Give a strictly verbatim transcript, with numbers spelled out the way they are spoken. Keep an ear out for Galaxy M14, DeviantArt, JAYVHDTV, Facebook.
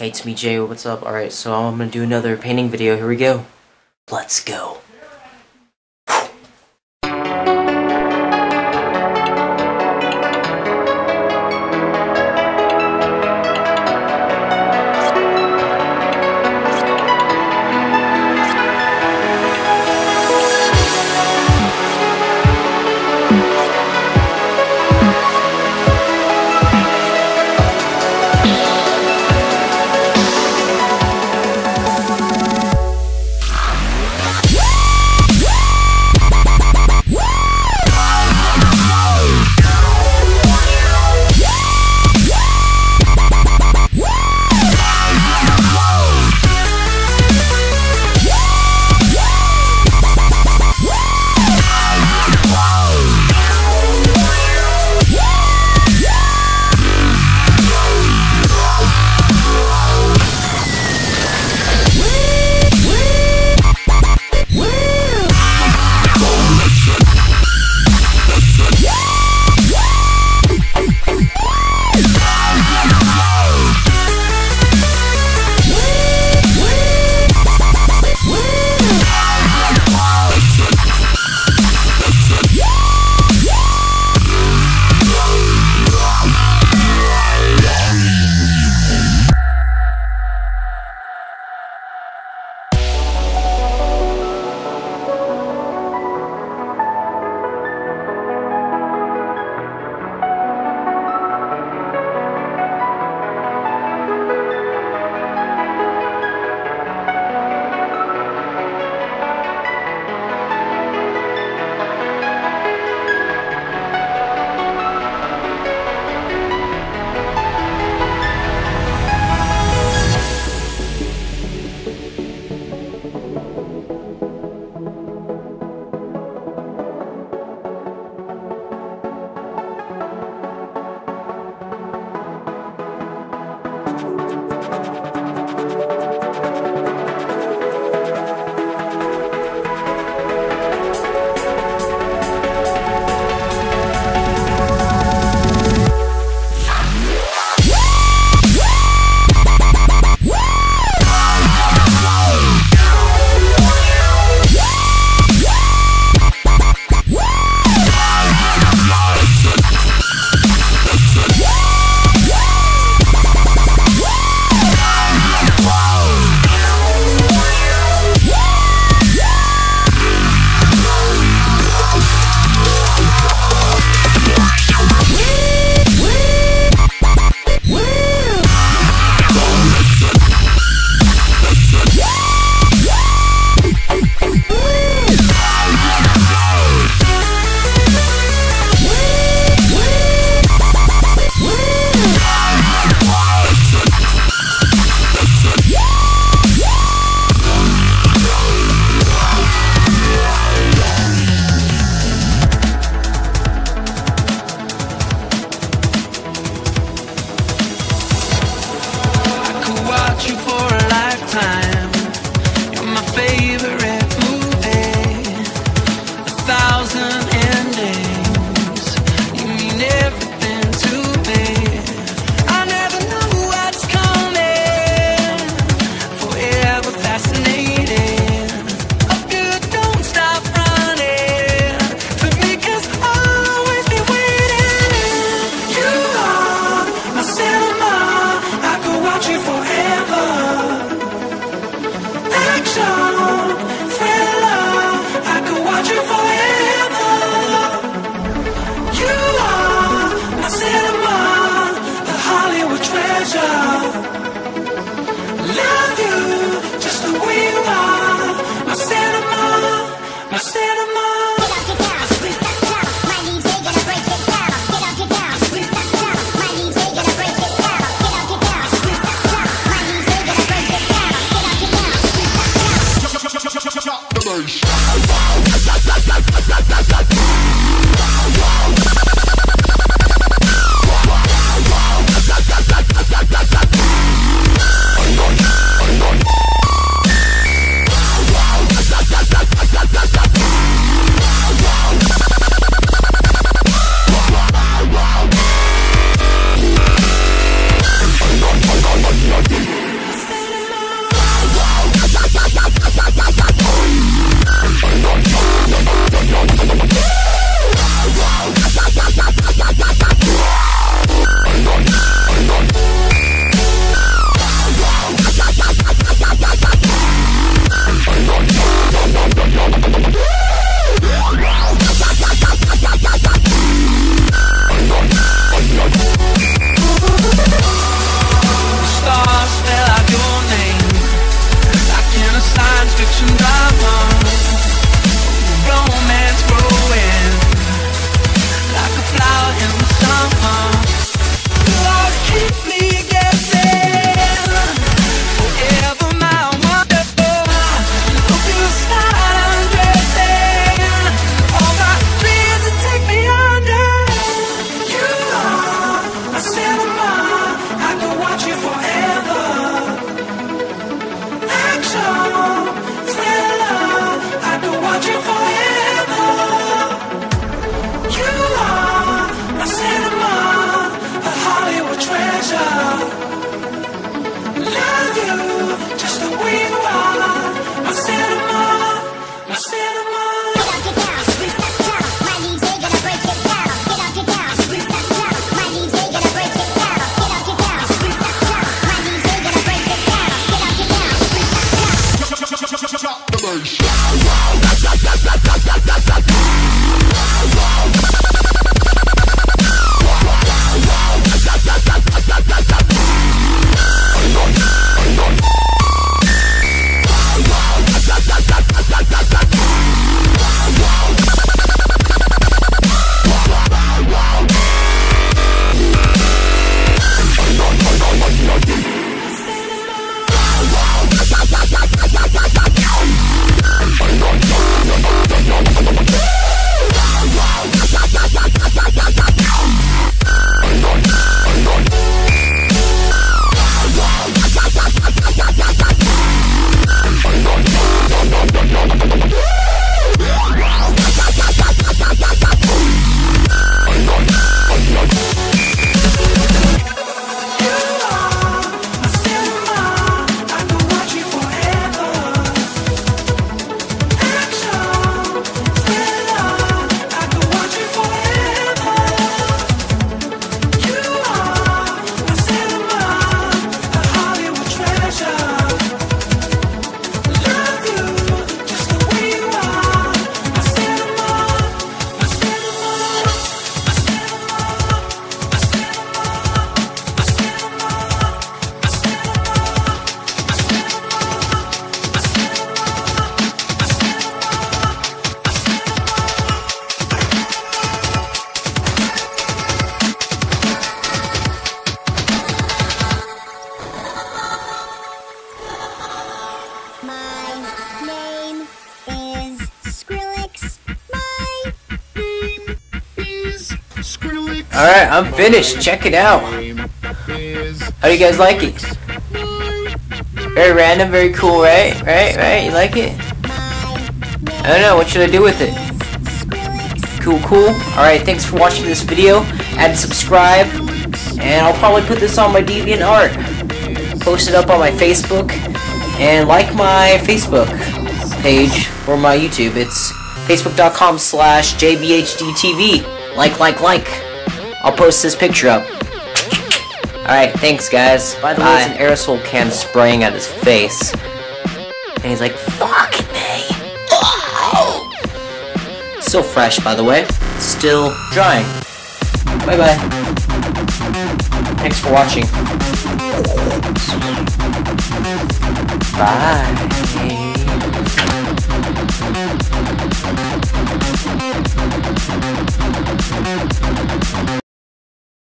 Hey, it's me, Jay. What's up? Alright, so I'm gonna do another painting video. Here we go. Let's go. Alright, I'm finished. Check it out. How do you guys like it? Very random, very cool, right? Right, right? You like it? I don't know. What should I do with it? Cool, cool. Alright, thanks for watching this video. And subscribe. And I'll probably put this on my DeviantArt. Post it up on my Facebook. And like my Facebook page or my YouTube. It's facebook.com slash JAYVHDTV. Like, like, like. I'll post this picture up. Alright, thanks guys. By the way, it's an aerosol can spraying at his face. And he's like, fuck me. Oh. Still fresh, by the way. Still drying. Bye-bye. Thanks for watching. Bye.